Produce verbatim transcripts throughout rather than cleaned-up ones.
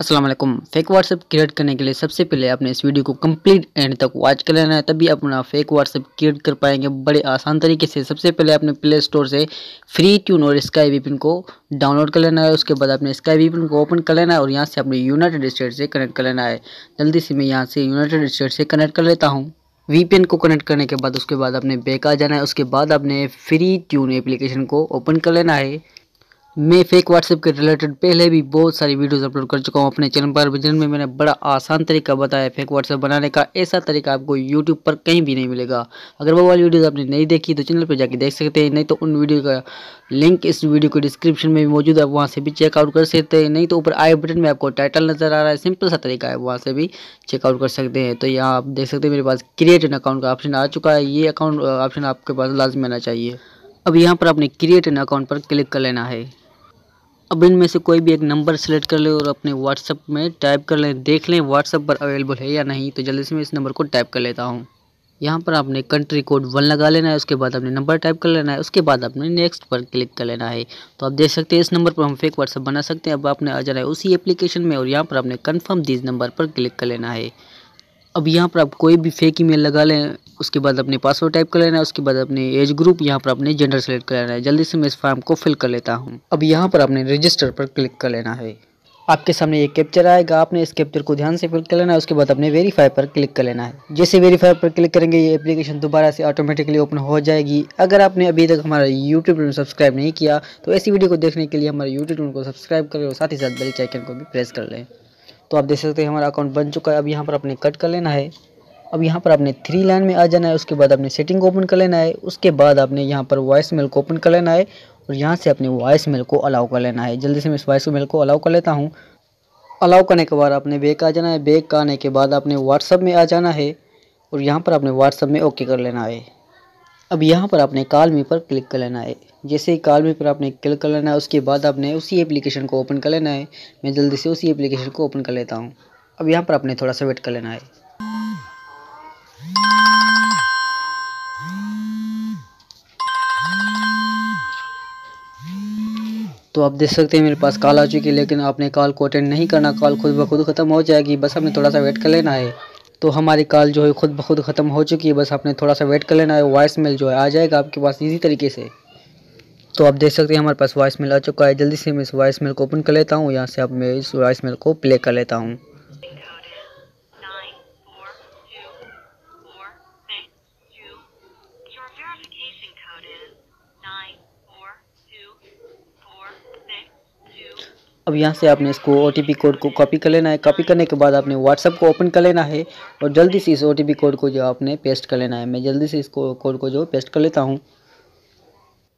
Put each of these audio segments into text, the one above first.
अस्सलाम वालेकुम। Fake WhatsApp create करने के लिए सबसे पहले आपने इस वीडियो को कंप्लीट एंड तक वॉच कर लेना है, तभी अपना फेक व्हाट्सएप क्रिएट कर पाएंगे बड़े आसान तरीके से। सबसे पहले आपने प्ले स्टोर से फ्री ट्यून और स्काई वीपीएन को डाउनलोड कर लेना है। उसके बाद आपने स्काई वीपीएन को ओपन कर लेना है और यहाँ से आपने यूनाइटेड स्टेट से कनेक्ट कर लेना है। जल्दी से मैं यहाँ से यूनाइटेड स्टेट से कनेक्ट कर लेता हूँ। वीपीएन को कनेक्ट करने के बाद उसके बाद आपने बैक आ जाना है। उसके बाद आपने फ्री ट्यून एप्लीकेशन को ओपन कर लेना है। मैं फेक व्हाट्सएप के रिलेटेड पहले भी बहुत सारी वीडियोस अपलोड कर चुका हूं अपने चैनल पर, जिनमें मैंने बड़ा आसान तरीका बताया फेक व्हाट्सएप बनाने का। ऐसा तरीका आपको यूट्यूब पर कहीं भी नहीं मिलेगा। अगर वो वाली वीडियोस आपने नहीं देखी तो चैनल पर जाके देख सकते हैं, नहीं तो उन वीडियो का लिंक इस वीडियो के डिस्क्रिप्शन में भी मौजूद है, वहाँ से भी चेकआउट कर सकते हैं। नहीं तो ऊपर आई बटन में आपको टाइटल नज़र आ रहा है, सिंपल सा तरीका है, वहाँ से भी चेकआउट कर सकते हैं। तो यहाँ आप देख सकते हैं मेरे पास क्रिएट एन अकाउंट का ऑप्शन आ चुका है। ये अकाउंट ऑप्शन आपके पास लाजमी आना चाहिए। अब यहाँ पर आपने क्रिएट एन अकाउंट पर क्लिक कर लेना है। अब इनमें से कोई भी एक नंबर सेलेक्ट कर लें और अपने व्हाट्सएप में टाइप कर लें, देख लें व्हाट्सएप पर अवेलेबल है या नहीं। तो जल्दी से मैं इस नंबर को टाइप कर लेता हूं। यहां पर आपने कंट्री कोड वन लगा लेना है। उसके बाद आपने नंबर टाइप कर लेना है। उसके बाद आपने नेक्स्ट पर क्लिक कर लेना है। तो आप देख सकते हैं इस नंबर पर हम फेक व्हाट्सएप बना सकते हैं। अब आपने आ जाना है उसी एप्लीकेशन में और यहाँ पर आपने कन्फर्म दीज नंबर पर क्लिक कर लेना है। अब यहाँ पर आप कोई भी फेक ईमेल लगा लें। उसके बाद अपने पासवर्ड टाइप कर लेना है। उसके बाद अपने एज ग्रुप, यहाँ पर अपने जेंडर सेलेक्ट कर लेना है। जल्दी से मैं इस फॉर्म को फिल कर लेता हूँ। अब यहाँ पर आपने रजिस्टर पर क्लिक कर लेना है। आपके सामने ये कैप्चर आएगा, आपने इस कैप्चर को ध्यान से फिल कर लेना है। उसके बाद अपने वेरीफाई पर क्लिक कर लेना है। जैसे वेरीफाई पर क्लिक करेंगे ये एप्लीकेशन दोबारा से ऑटोमेटिकली ओपन हो जाएगी। अगर आपने अभी तक हमारा यूट्यूब चैनल सब्सक्राइब नहीं किया तो ऐसी वीडियो को देखने के लिए हमारे यूट्यूब चैनल को सब्सक्राइब करें और साथ ही साथ बेल आइकन को भी प्रेस कर लें। तो आप देख सकते हैं हमारा अकाउंट बन चुका है। अब यहाँ पर आपने कट कर लेना है। अब यहाँ पर आपने थ्री लाइन में आ जाना है। उसके बाद आपने सेटिंग को ओपन कर लेना है। उसके बाद आपने यहाँ पर वॉइस मेल को ओपन कर लेना है और यहाँ से अपने वॉइस मेल को अलाउ कर लेना है। जल्दी से मैं इस वॉइस मेल को अलाउ कर लेता हूँ। अलाउ करने के बाद आपने बैक आ जाना है। बैक आने के बाद आपने व्हाट्सअप में आ जाना है और यहाँ पर आपने व्हाट्सअप में ओके कर लेना है। अब यहाँ पर आपने कॉल मी पर क्लिक कर लेना है। जैसे ही कॉल मी पर आपने क्लिक कर लेना है उसके बाद आपने उसी एप्लीकेशन को ओपन कर लेना है। मैं जल्दी से उसी एप्लीकेशन को ओपन कर लेता हूँ। अब यहाँ पर आपने थोड़ा सा वेट कर लेना है। तो आप देख सकते हैं मेरे पास कॉल आ चुकी है, लेकिन आपने कॉल को अटेंड नहीं करना। कॉल खुद ब खुद ख़त्म हो जाएगी, बस आपने थोड़ा सा वेट कर लेना है। तो हमारी कॉल जो है खुद ब खुद ख़त्म हो चुकी है, बस आपने थोड़ा सा वेट कर लेना है। वॉइस मेल जो है आ जाएगा आपके पास इसी तरीके से। तो आप देख सकते हैं हमारे पास वॉइस मेल आ चुका है। जल्दी से मैं इस वॉइस मेल को ओपन कर लेता हूँ। यहाँ से आप मैं इस वॉइस मेल को प्ले कर लेता हूँ। अब यहाँ से आपने इसको ओटीपी कोड को कॉपी कर लेना है। कॉपी करने के बाद आपने व्हाट्सएप को ओपन कर लेना है और जल्दी से इस ओटीपी कोड को जो आपने पेस्ट कर लेना है। मैं जल्दी से इस कोड को जो पेस्ट कर लेता हूँ।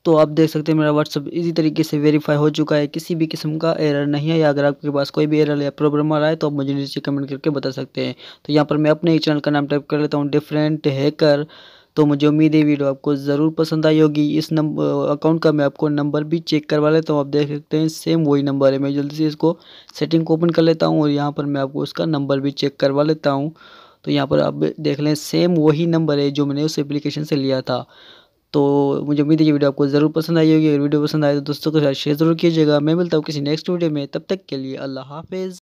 तो आप देख सकते हैं मेरा व्हाट्सएप इसी तरीके से वेरीफाई हो चुका है, किसी भी किस्म का एरर नहीं है। अगर आपके पास कोई भी एरर या प्रॉब्लम आ रहा है तो आप मुझे नीचे कमेंट करके बता सकते हैं। तो यहाँ पर मैं अपने चैनल का नाम टाइप कर लेता हूँ, डिफरेंट हैकर। तो मुझे उम्मीद है वीडियो आपको ज़रूर पसंद आई होगी। इस नंबर अकाउंट का मैं आपको नंबर भी चेक करवा लेता हूँ। आप देख सकते हैं सेम वही नंबर है। मैं जल्दी से इसको सेटिंग को ओपन कर लेता हूँ और यहाँ पर मैं आपको उसका नंबर भी चेक करवा लेता हूँ। तो यहाँ पर आप देख लें सेम वही नंबर है जो मैंने उस एप्लीकेशन से लिया था। तो मुझे उम्मीद है ये वीडियो आपको ज़रूर पसंद आई होगी। अगर वीडियो पसंद आए तो दोस्तों के साथ शेयर जरूर कीजिएगा। मैं मिलता हूँ किसी नेक्स्ट वीडियो में, तब तक के लिए अल्लाह हाफिज़।